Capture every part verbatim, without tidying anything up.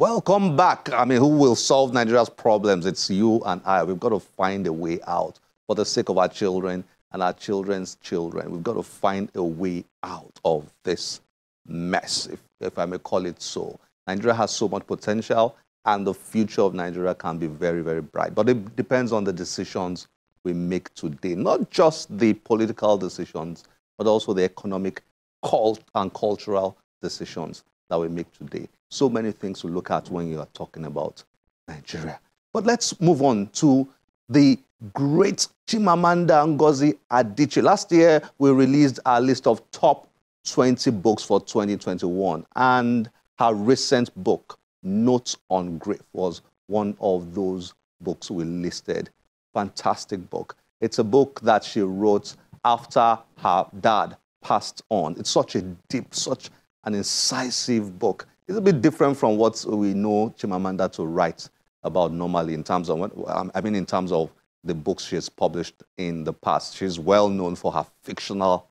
Welcome back. I mean, who will solve Nigeria's problems? It's you and I. We've got to find a way out for the sake of our children and our children's children. We've got to find a way out of this mess, if, if I may call it so. Nigeria has so much potential, and the future of Nigeria can be very, very bright. But it depends on the decisions we make today, not just the political decisions, but also the economic cult and cultural decisions that we make today. So many things to look at when you are talking about Nigeria. But let's move on to the great Chimamanda Ngozi Adichie. Last year, we released our list of top twenty books for twenty twenty-one, and her recent book, Notes on Grief, was one of those books we listed. Fantastic book. It's a book that she wrote after her dad passed on. It's such a deep, such an incisive book. It's a bit different from what we know Chimamanda to write about normally in terms of, I mean, in terms of the books she has published in the past. She's well known for her fictional,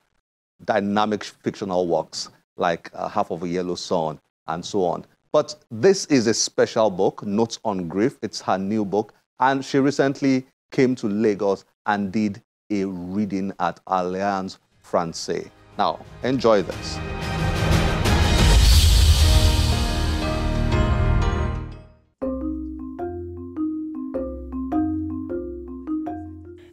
dynamic fictional works like uh, Half of a Yellow Sun and so on. But this is a special book, Notes on Grief. It's her new book. And she recently came to Lagos and did a reading at Alliance Française. Now, enjoy this.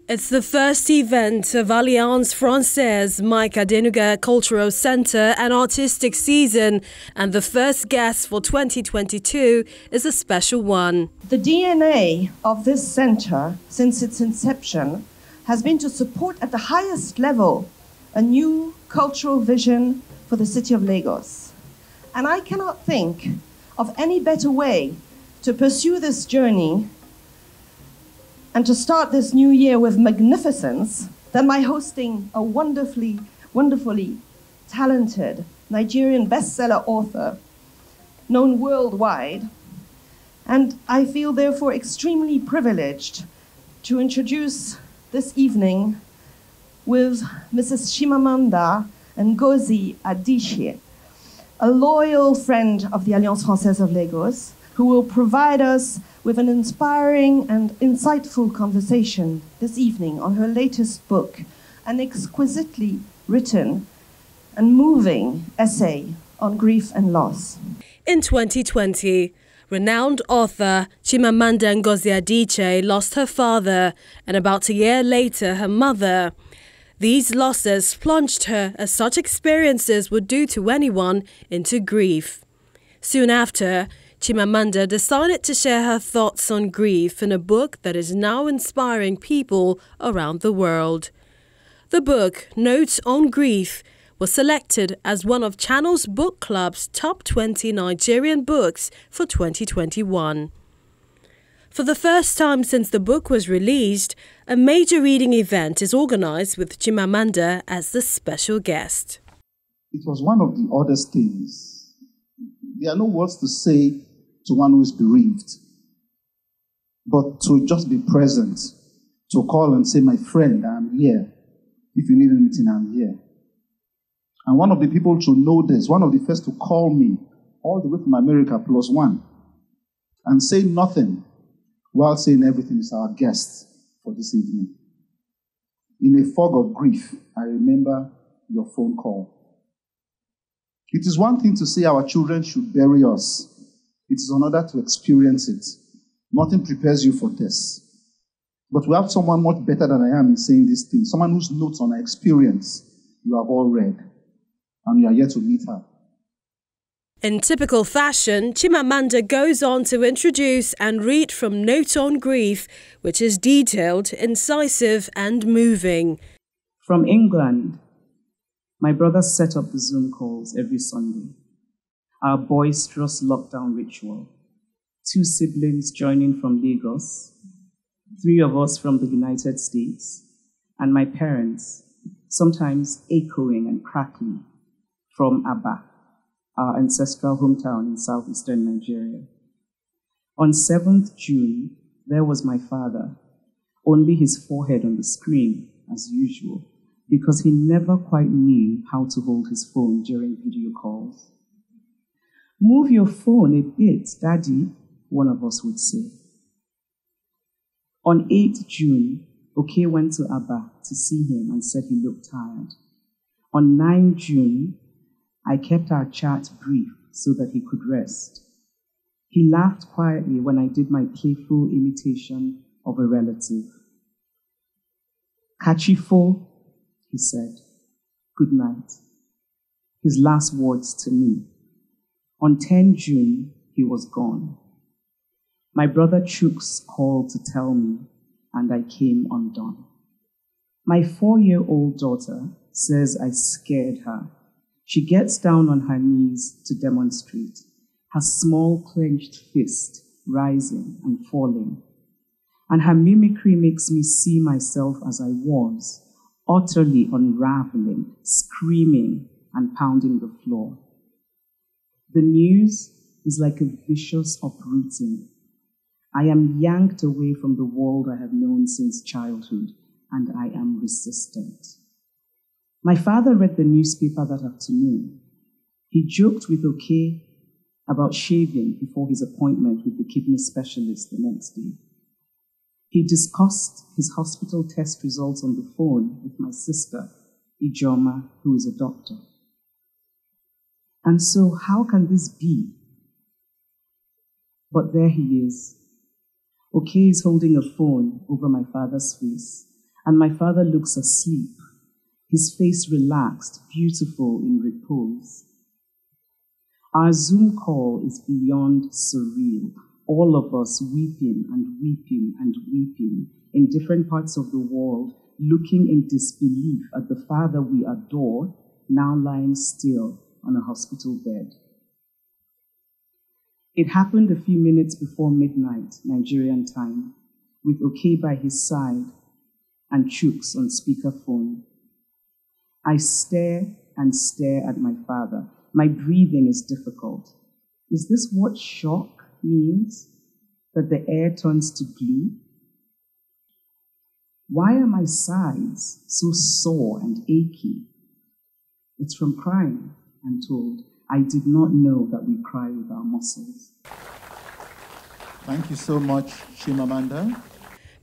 It's the first event of Alliance Française, Mike Adenuga Cultural Centre, and Artistic Season, and the first guest for twenty twenty-two is a special one. The D N A of this centre, since its inception, has been to support at the highest level a new cultural vision for the city of Lagos. And I cannot think of any better way to pursue this journey and to start this new year with magnificence than by hosting a wonderfully, wonderfully talented Nigerian bestseller author known worldwide. And I feel therefore extremely privileged to introduce this evening with Missus Chimamanda Ngozi Adichie, a loyal friend of the Alliance Française of Lagos, who will provide us with an inspiring and insightful conversation this evening on her latest book, an exquisitely written and moving essay on grief and loss. In twenty twenty, renowned author Chimamanda Ngozi Adichie lost her father and about a year later her mother. These losses plunged her, as such experiences would do to anyone, into grief. Soon after, Chimamanda decided to share her thoughts on grief in a book that is now inspiring people around the world. The book, Notes on Grief, was selected as one of Channel's Book Club's top twenty Nigerian books for twenty twenty-one. For the first time since the book was released, a major reading event is organized with Chimamanda as the special guest. It was one of the oddest things. There are no words to say to one who is bereaved, but to just be present, to call and say, my friend, I'm here. If you need anything, I'm here. And one of the people to know this, one of the first to call me, all the way from America plus one, and say nothing while saying everything, is our guest for this evening. In a fog of grief, I remember your phone call. It is one thing to say our children should bury us. It is another to experience it. Nothing prepares you for this. But we have someone much better than I am in saying this thing, someone whose notes on her experience you have all read, and you are yet to meet her. In typical fashion, Chimamanda goes on to introduce and read from Notes on Grief, which is detailed, incisive and moving. From England, my brother set up the Zoom calls every Sunday, our boisterous lockdown ritual. Two siblings joining from Lagos, three of us from the United States, and my parents, sometimes echoing and crackling from Aba, our ancestral hometown in southeastern Nigeria. On seventh June, there was my father, only his forehead on the screen, as usual, because he never quite knew how to hold his phone during video calls. Move your phone a bit, Daddy, one of us would say. On eighth June, Oke went to Abba to see him and said he looked tired. On ninth June, I kept our chat brief so that he could rest. He laughed quietly when I did my playful imitation of a relative. Kachifo, he said, good night. His last words to me. On tenth June, he was gone. My brother Chooks called to tell me, and I came undone. My four-year-old daughter says I scared her. She gets down on her knees to demonstrate, her small clenched fist rising and falling. And her mimicry makes me see myself as I was, utterly unraveling, screaming, and pounding the floor. The news is like a vicious uprooting. I am yanked away from the world I have known since childhood, and I am resistant. My father read the newspaper that afternoon. He joked with Oke about shaving before his appointment with the kidney specialist the next day. He discussed his hospital test results on the phone with my sister, Ijoma, who is a doctor. And so, how can this be? But there he is. Oke is holding a phone over my father's face, and my father looks asleep, his face relaxed, beautiful in repose. Our Zoom call is beyond surreal, all of us weeping and weeping and weeping in different parts of the world, looking in disbelief at the father we adore, now lying still on a hospital bed. It happened a few minutes before midnight, Nigerian time, with Oke by his side and Chooks on speakerphone. I stare and stare at my father. My breathing is difficult. Is this what shock means? That the air turns to glue? Why are my sides so sore and achy? It's from crying, I'm told. I did not know that we cry with our muscles. Thank you so much, Chimamanda.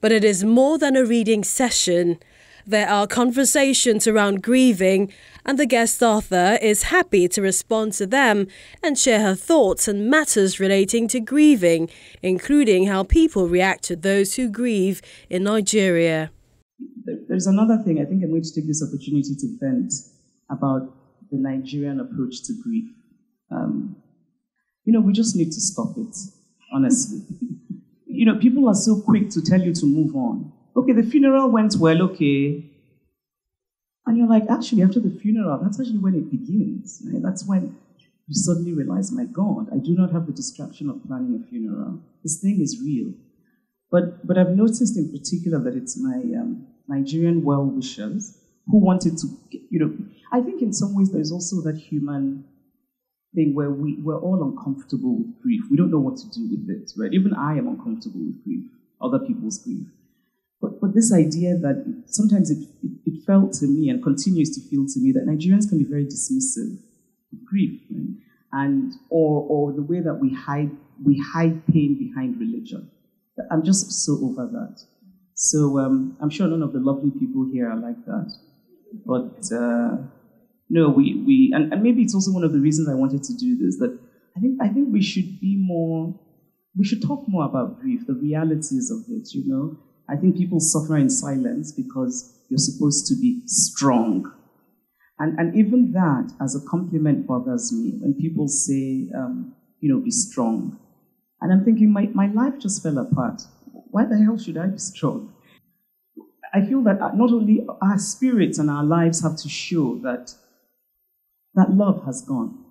But it is more than a reading session. There are conversations around grieving, and the guest author is happy to respond to them and share her thoughts on matters relating to grieving, including how people react to those who grieve in Nigeria. There's another thing I think I'm going to take this opportunity to vent about the Nigerian approach to grief. Um, you know, we just need to stop it, honestly. You know, people are so quick to tell you to move on. Okay, the funeral went well, okay. And you're like, actually, after the funeral, that's actually when it begins. Right? That's when you suddenly realize, my God, I do not have the distraction of planning a funeral. This thing is real. But, but I've noticed in particular that it's my um, Nigerian well-wishers who wanted to, you know, I think in some ways there's also that human thing where we, we're all uncomfortable with grief. We don't know what to do with it, right? Even I am uncomfortable with grief, other people's grief. But, but this idea that it, sometimes it, it, it felt to me and continues to feel to me that Nigerians can be very dismissive of grief, right? And or, or the way that we hide, we hide pain behind religion. I'm just so over that. So um, I'm sure none of the lovely people here are like that. But uh, no, we, we and, and maybe it's also one of the reasons I wanted to do this, that I think I think we should be more, we should talk more about grief, the realities of it, you know. I think people suffer in silence because you're supposed to be strong. And, and even that, as a compliment, bothers me when people say, um, you know, be strong. And I'm thinking, my, my life just fell apart. Why the hell should I be strong? I feel that not only our spirits and our lives have to show that that love has gone.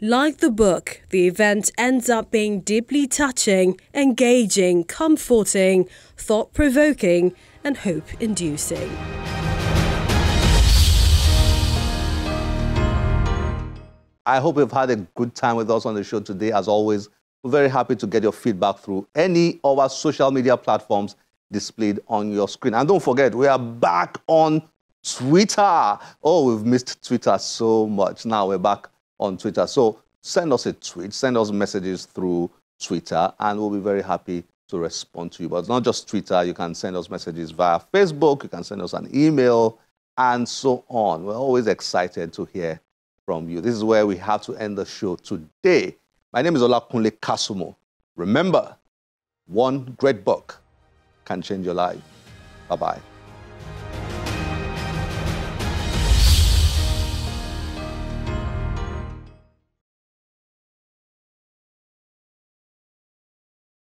Like the book, the event ends up being deeply touching, engaging, comforting, thought-provoking and hope-inducing. I hope you've had a good time with us on the show today. As always, we're very happy to get your feedback through any of our social media platforms displayed on your screen. And don't forget, we are back on Twitter. Oh, we've missed Twitter so much. Now we're back on Twitter. So send us a tweet, send us messages through Twitter, and we'll be very happy to respond to you. But it's not just Twitter. You can send us messages via Facebook. You can send us an email, and so on. We're always excited to hear from you. This is where we have to end the show today. My name is Olakunle Kasumo. Remember, one great book can change your life. Bye-bye.